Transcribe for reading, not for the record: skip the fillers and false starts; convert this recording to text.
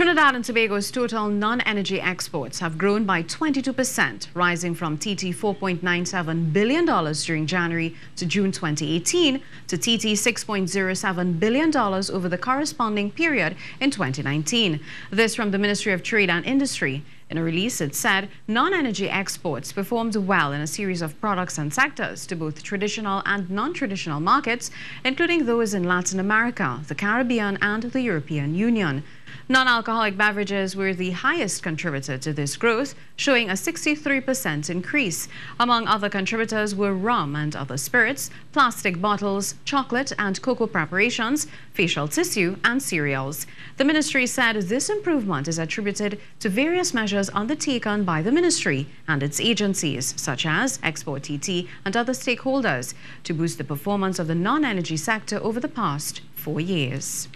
Trinidad and Tobago's total non-energy exports have grown by 22%, rising from TT $4.97 billion during January to June 2018 to TT $6.07 billion over the corresponding period in 2019. This from the Ministry of Trade and Industry. In a release, it said non-energy exports performed well in a series of products and sectors to both traditional and non-traditional markets, including those in Latin America, the Caribbean, and the European Union. Non-alcoholic beverages were the highest contributor to this growth, showing a 63% increase. Among other contributors were rum and other spirits, plastic bottles, chocolate and cocoa preparations, facial tissue, and cereals. The ministry said this improvement is attributed to various measures undertaken by the ministry and its agencies, such as Export TT and other stakeholders, to boost the performance of the non-energy sector over the past 4 years.